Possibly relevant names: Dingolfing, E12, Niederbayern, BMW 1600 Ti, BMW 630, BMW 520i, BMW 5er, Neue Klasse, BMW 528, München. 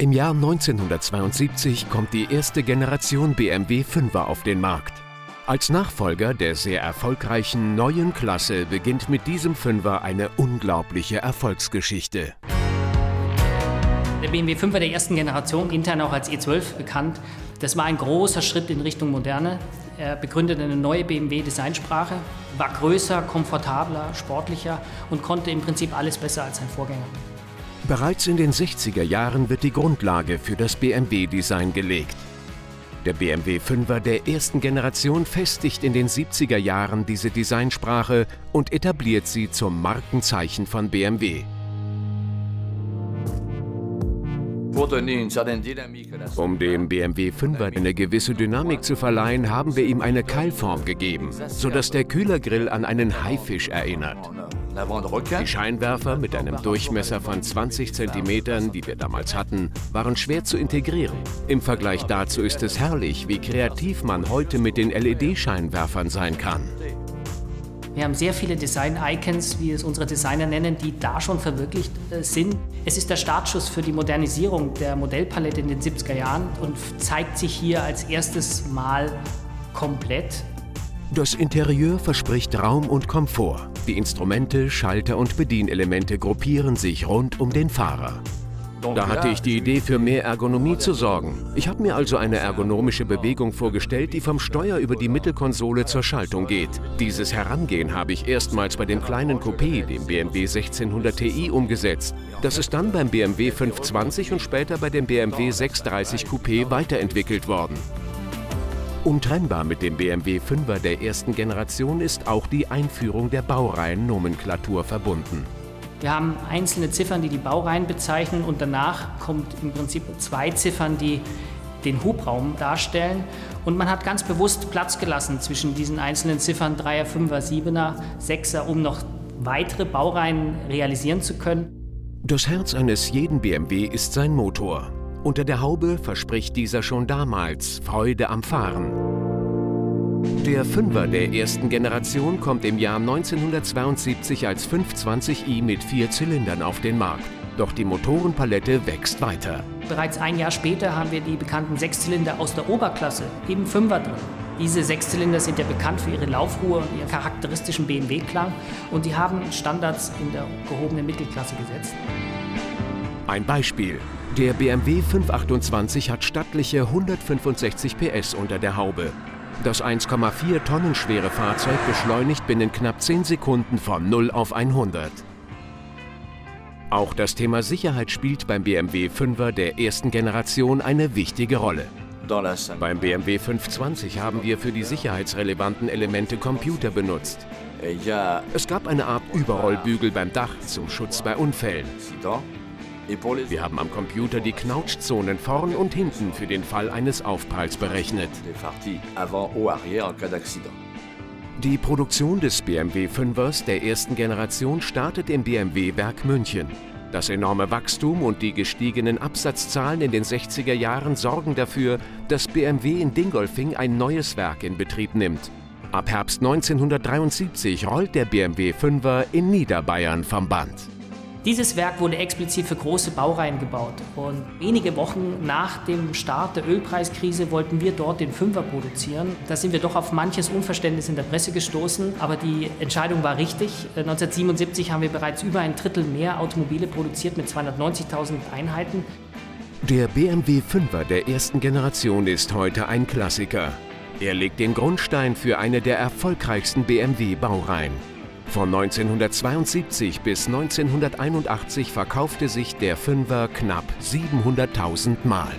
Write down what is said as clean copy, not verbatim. Im Jahr 1972 kommt die erste Generation BMW 5er auf den Markt. Als Nachfolger der sehr erfolgreichen Neuen Klasse beginnt mit diesem 5er eine unglaubliche Erfolgsgeschichte. Der BMW 5er der ersten Generation, intern auch als E12 bekannt, das war ein großer Schritt in Richtung Moderne. Er begründete eine neue BMW-Designsprache, war größer, komfortabler, sportlicher und konnte im Prinzip alles besser als sein Vorgänger. Bereits in den 60er Jahren wird die Grundlage für das BMW-Design gelegt. Der BMW 5er der ersten Generation festigt in den 70er Jahren diese Designsprache und etabliert sie zum Markenzeichen von BMW. Um dem BMW 5er eine gewisse Dynamik zu verleihen, haben wir ihm eine Keilform gegeben, sodass der Kühlergrill an einen Haifisch erinnert. Die Scheinwerfer mit einem Durchmesser von 20 cm, die wir damals hatten, waren schwer zu integrieren. Im Vergleich dazu ist es herrlich, wie kreativ man heute mit den LED-Scheinwerfern sein kann. Wir haben sehr viele Design-Icons, wie es unsere Designer nennen, die da schon verwirklicht sind. Es ist der Startschuss für die Modernisierung der Modellpalette in den 70er Jahren und zeigt sich hier als erstes Mal komplett. Das Interieur verspricht Raum und Komfort. Die Instrumente, Schalter und Bedienelemente gruppieren sich rund um den Fahrer. Da hatte ich die Idee, für mehr Ergonomie zu sorgen. Ich habe mir also eine ergonomische Bewegung vorgestellt, die vom Steuer über die Mittelkonsole zur Schaltung geht. Dieses Herangehen habe ich erstmals bei dem kleinen Coupé, dem BMW 1600 Ti, umgesetzt. Das ist dann beim BMW 520 und später bei dem BMW 630 Coupé weiterentwickelt worden. Untrennbar mit dem BMW 5er der ersten Generation ist auch die Einführung der Baureihen-Nomenklatur verbunden. Wir haben einzelne Ziffern, die die Baureihen bezeichnen, und danach kommt im Prinzip 2 Ziffern, die den Hubraum darstellen. Und man hat ganz bewusst Platz gelassen zwischen diesen einzelnen Ziffern 3er, 5er, 7er, 6er, um noch weitere Baureihen realisieren zu können. Das Herz eines jeden BMW ist sein Motor. Unter der Haube verspricht dieser schon damals Freude am Fahren. Der 5er der ersten Generation kommt im Jahr 1972 als 520i mit 4 Zylindern auf den Markt. Doch die Motorenpalette wächst weiter. Bereits ein Jahr später haben wir die bekannten 6-Zylinder aus der Oberklasse im 5er drin. Diese 6-Zylinder sind ja bekannt für ihre Laufruhe und ihren charakteristischen BMW-Klang. Und die haben Standards in der gehobenen Mittelklasse gesetzt. Ein Beispiel. Der BMW 528 hat stattliche 165 PS unter der Haube. Das 1,4 Tonnen schwere Fahrzeug beschleunigt binnen knapp 10 Sekunden von 0 auf 100. Auch das Thema Sicherheit spielt beim BMW 5er der ersten Generation eine wichtige Rolle. Beim BMW 520 haben wir für die sicherheitsrelevanten Elemente Computer benutzt. Es gab eine Art Überrollbügel beim Dach zum Schutz bei Unfällen. Wir haben am Computer die Knautschzonen vorn und hinten für den Fall eines Aufpralls berechnet. Die Produktion des BMW 5ers der ersten Generation startet im BMW-Werk München. Das enorme Wachstum und die gestiegenen Absatzzahlen in den 60er Jahren sorgen dafür, dass BMW in Dingolfing ein neues Werk in Betrieb nimmt. Ab Herbst 1973 rollt der BMW 5er in Niederbayern vom Band. Dieses Werk wurde explizit für große Baureihen gebaut, und wenige Wochen nach dem Start der Ölpreiskrise wollten wir dort den 5er produzieren. Da sind wir doch auf manches Unverständnis in der Presse gestoßen, aber die Entscheidung war richtig. 1977 haben wir bereits über ein Drittel mehr Automobile produziert mit 290.000 Einheiten. Der BMW 5er der ersten Generation ist heute ein Klassiker. Er legt den Grundstein für eine der erfolgreichsten BMW-Baureihen. Von 1972 bis 1981 verkaufte sich der 5er knapp 700.000 Mal.